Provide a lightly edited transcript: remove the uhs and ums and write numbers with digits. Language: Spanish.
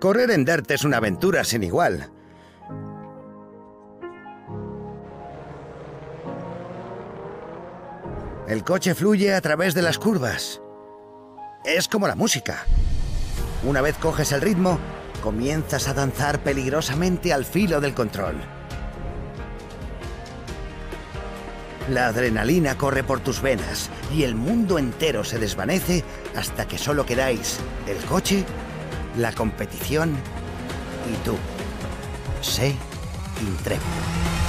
Correr en DiRT es una aventura sin igual. El coche fluye a través de las curvas. Es como la música. Una vez coges el ritmo, comienzas a danzar peligrosamente al filo del control. La adrenalina corre por tus venas y el mundo entero se desvanece hasta que solo quedáis el coche, la competición y tú. Sé intrépido.